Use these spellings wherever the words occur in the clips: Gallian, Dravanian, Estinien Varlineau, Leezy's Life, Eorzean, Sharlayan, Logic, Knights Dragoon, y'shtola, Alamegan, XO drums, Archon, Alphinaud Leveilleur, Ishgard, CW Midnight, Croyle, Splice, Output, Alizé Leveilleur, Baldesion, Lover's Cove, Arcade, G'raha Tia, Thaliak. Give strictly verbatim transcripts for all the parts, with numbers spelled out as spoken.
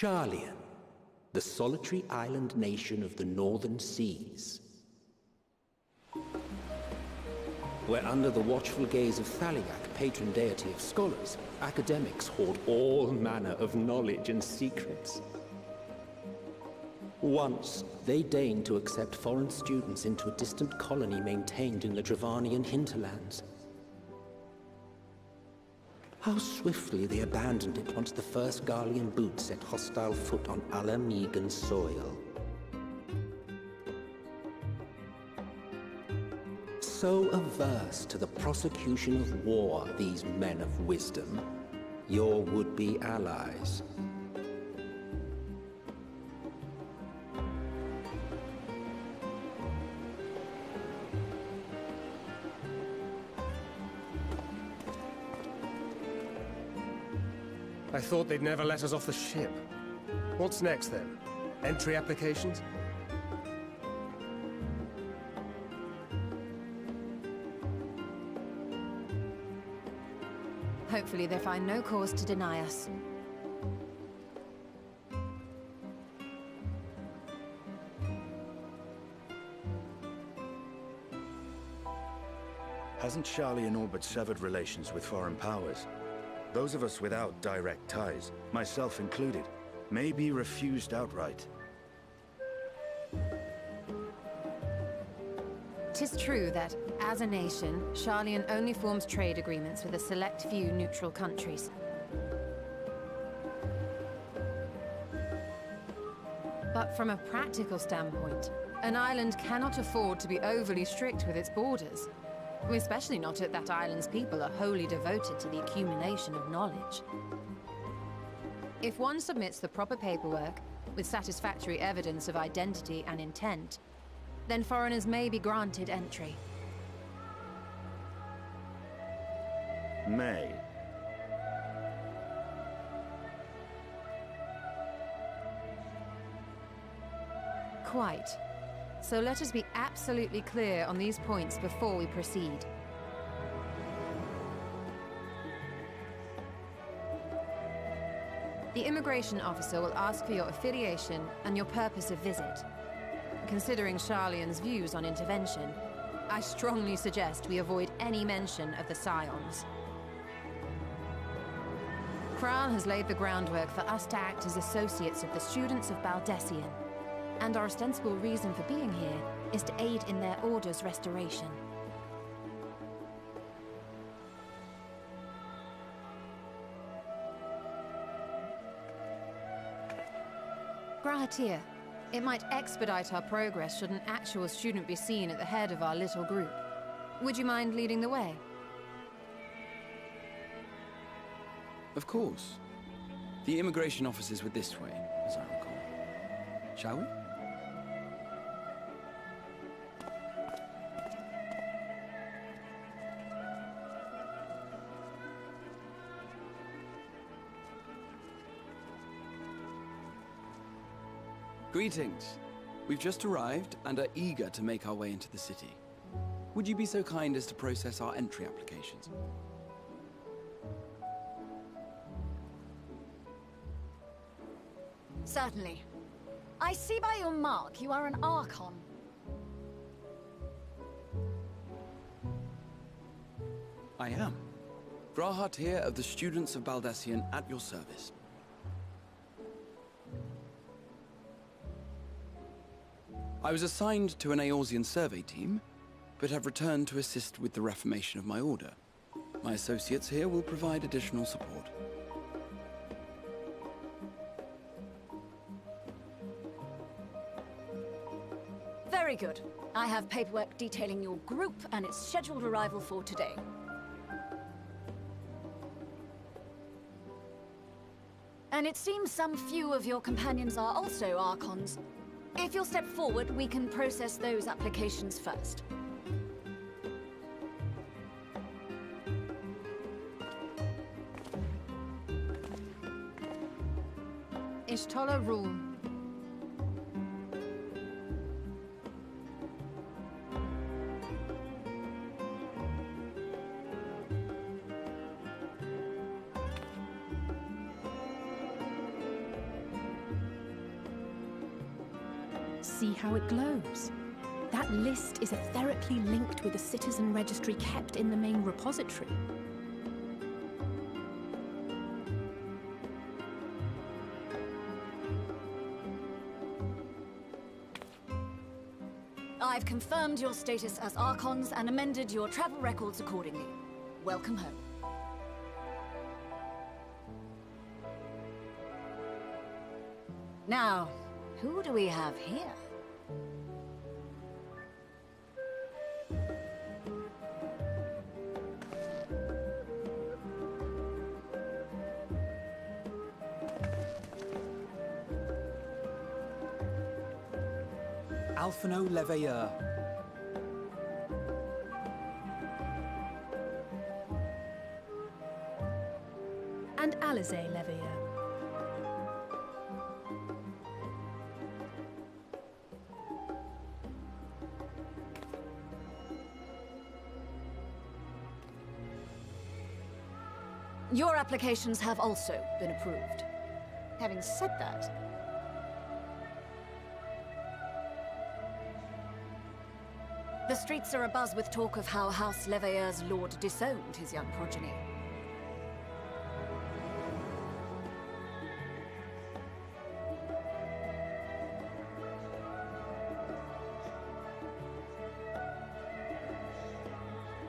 Sharlayan, the solitary island nation of the northern seas. Where under the watchful gaze of Thaliak, patron deity of scholars, academics hoard all manner of knowledge and secrets. Once, they deigned to accept foreign students into a distant colony maintained in the Dravanian hinterlands. How swiftly they abandoned it once the first Gallian boot set hostile foot on Alamegan soil. So averse to the prosecution of war, these men of wisdom, your would-be allies. I thought they'd never let us off the ship. What's next, then? Entry applications? Hopefully they find no cause to deny us. Hasn't Sharlayan all but severed relations with foreign powers? Those of us without direct ties, myself included, may be refused outright. Tis true that, as a nation, Sharlayan only forms trade agreements with a select few neutral countries. But from a practical standpoint, an island cannot afford to be overly strict with its borders. Especially not at that island's people are wholly devoted to the accumulation of knowledge. If one submits the proper paperwork, with satisfactory evidence of identity and intent, then foreigners may be granted entry. May. Quite. So let us be absolutely clear on these points before we proceed. The immigration officer will ask for your affiliation and your purpose of visit. Considering Sharlayan's views on intervention, I strongly suggest we avoid any mention of the Scions. Croyle has laid the groundwork for us to act as associates of the students of Baldesion. And our ostensible reason for being here is to aid in their order's restoration. G'raha Tia, it might expedite our progress should an actual student be seen at the head of our little group. Would you mind leading the way? Of course. The immigration officers were this way, as I recall. Shall we? Greetings. We've just arrived and are eager to make our way into the city. Would you be so kind as to process our entry applications? Certainly. I see by your mark you are an Archon. I am. G'raha Tia of the students of Baldesion at your service. I was assigned to an Eorzean survey team, but have returned to assist with the reformation of my order. My associates here will provide additional support. Very good. I have paperwork detailing your group and its scheduled arrival for today. And it seems some few of your companions are also Archons. If you'll step forward, we can process those applications first. Ishtola rule. see how it glows. That list is etherically linked with the citizen registry kept in the main repository. I've confirmed your status as Archons and amended your travel records accordingly. Welcome home. Now, who do we have here? Alphinaud Leveilleur. And Alizé Leveilleur. Your applications have also been approved. Having said that, the streets are abuzz with talk of how House Leveilleur's lord disowned his young progeny.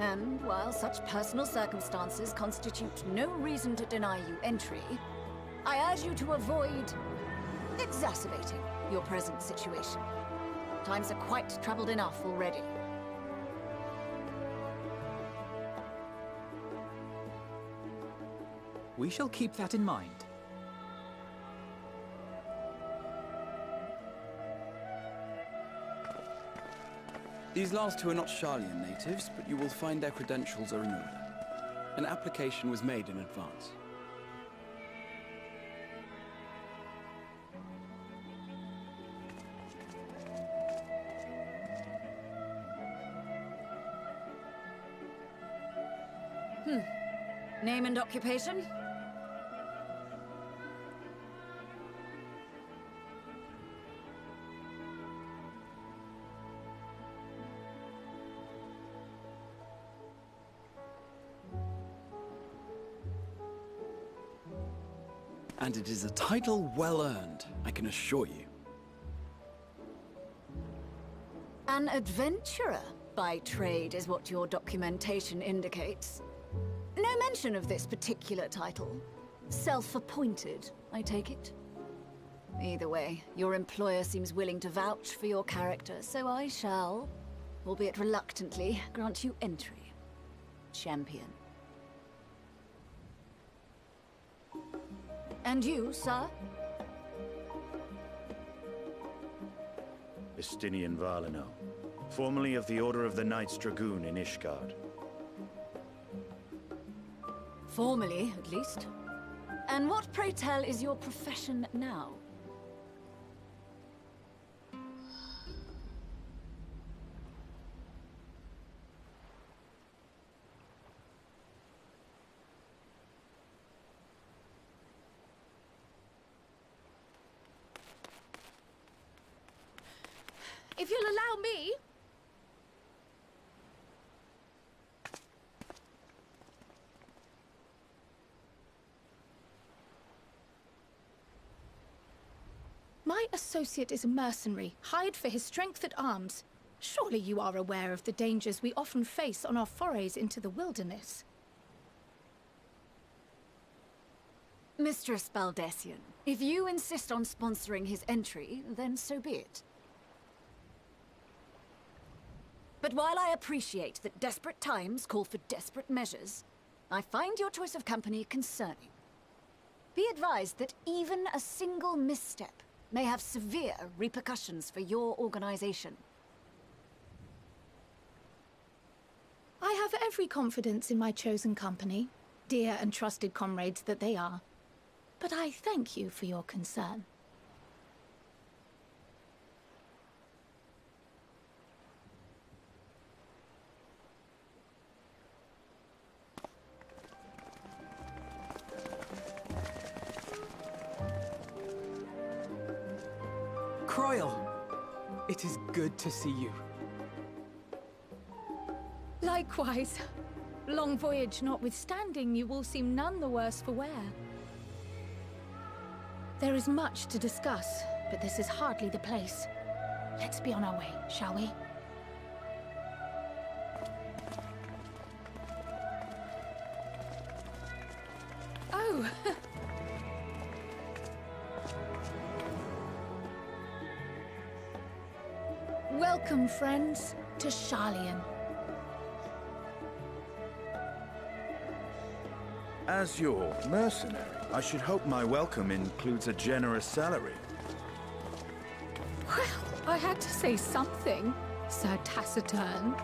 And while such personal circumstances constitute no reason to deny you entry, I urge you to avoid exacerbating your present situation. Times are quite troubled enough already. We shall keep that in mind. These last two are not Sharlayan natives, but you will find their credentials are in order. An application was made in advance. Hmm. Name and occupation? And it is a title well earned, I can assure you. An adventurer by trade is what your documentation indicates. No mention of this particular title. Self-appointed, I take it? Either way, your employer seems willing to vouch for your character, so I shall, albeit reluctantly, grant you entry. Champion. And you, sir? Estinien Varlineau, formerly of the Order of the Knights Dragoon in Ishgard. Formerly, at least. And what, pray tell, is your profession now? If you'll allow me... My associate is a mercenary, hired for his strength at arms. Surely you are aware of the dangers we often face on our forays into the wilderness. Mistress Baldesion, if you insist on sponsoring his entry, then so be it. But while I appreciate that desperate times call for desperate measures, I find your choice of company concerning. Be advised that even a single misstep may have severe repercussions for your organization. I have every confidence in my chosen company, dear and trusted comrades that they are. But I thank you for your concern. Croyle. It is good to see you. Likewise. Long voyage notwithstanding, you will seem none the worse for wear. There is much to discuss, but this is hardly the place. Let's be on our way, shall we? Oh! Welcome, friends, to Sharlayan. As your mercenary, I should hope my welcome includes a generous salary. Well, I had to say something, Sir Taciturn.